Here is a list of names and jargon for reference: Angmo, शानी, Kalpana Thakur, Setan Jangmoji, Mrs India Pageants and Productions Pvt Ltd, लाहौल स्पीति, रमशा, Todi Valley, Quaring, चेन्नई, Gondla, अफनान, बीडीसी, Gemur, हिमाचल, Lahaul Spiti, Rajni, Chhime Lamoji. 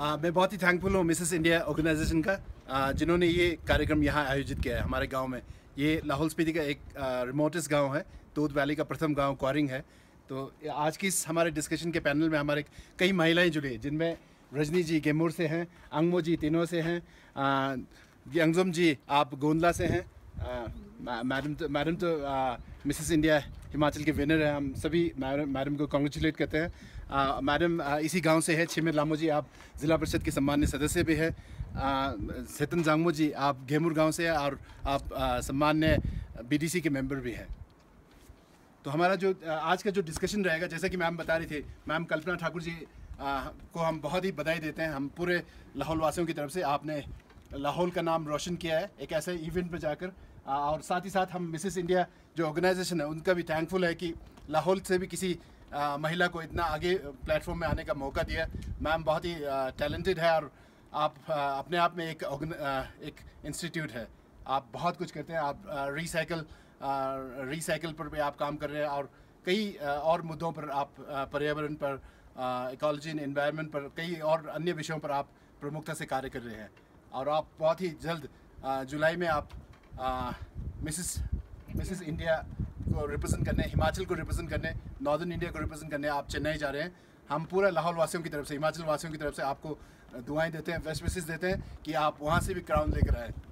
मैं बहुत ही थैंकफुल हूँ मिसेस इंडिया ऑर्गेनाइजेशन का जिन्होंने ये कार्यक्रम यहाँ आयोजित किया है हमारे गांव में। ये लाहौल स्पीति का एक रिमोटेस्ट गांव है, तोद वैली का प्रथम गांव क्वारिंग है। तो आज की इस हमारे डिस्कशन के पैनल में हमारे कई महिलाएं जुड़ी हैं, जिनमें रजनी जी गेमूर से हैं, अंगमो जी तीनों से हैं, यंगजुम जी आप गोंदला से हैं, मैडम तो मिसेस इंडिया हिमाचल के विनर हैं। हम सभी मैडम को कॉन्ग्रेचुलेट करते हैं। मैडम इसी गांव से है। छिमे लामोजी आप ज़िला परिषद के सम्मान्य सदस्य भी है। सेतन जांगमोजी आप गेमूर गांव से हैं और आप सम्मान्य बीडीसी के मेंबर भी हैं। तो हमारा जो आज का जो डिस्कशन रहेगा, जैसा कि मैम बता रही थी, मैम कल्पना ठाकुर जी को हम बहुत ही बधाई देते हैं। हम पूरे लाहौल वासियों की तरफ से आपने लाहौल का नाम रोशन किया है एक ऐसे इवेंट पर जाकर, और साथ ही साथ हम मिसेस इंडिया जो ऑर्गेनाइजेशन है उनका भी थैंकफुल है कि लाहौल से भी किसी महिला को इतना आगे प्लेटफॉर्म में आने का मौका दिया। मैम बहुत ही टैलेंटेड है और आप अपने आप में एक इंस्टीट्यूट है। आप बहुत कुछ करते हैं। आप रिसाइकल पर भी आप काम कर रहे हैं और कई और मुद्दों पर आप पर्यावरण पर, इकोलॉजी एंड एनवायरनमेंट पर, कई और अन्य विषयों पर आप प्रमुखता से कार्य कर रहे हैं। और आप बहुत ही जल्द जुलाई में आप मिसेस इंडिया को रिप्रेजेंट करने, हिमाचल को रिप्रेजेंट करने, नॉर्दर्न इंडिया को रिप्रेजेंट करने आप चेन्नई जा रहे हैं। हम पूरा लाहौल वासियों की तरफ से, हिमाचल वासियों की तरफ से आपको दुआएं देते हैं, बेस्ट विशेस देते हैं कि आप वहाँ से भी क्राउन लेकर आएँ।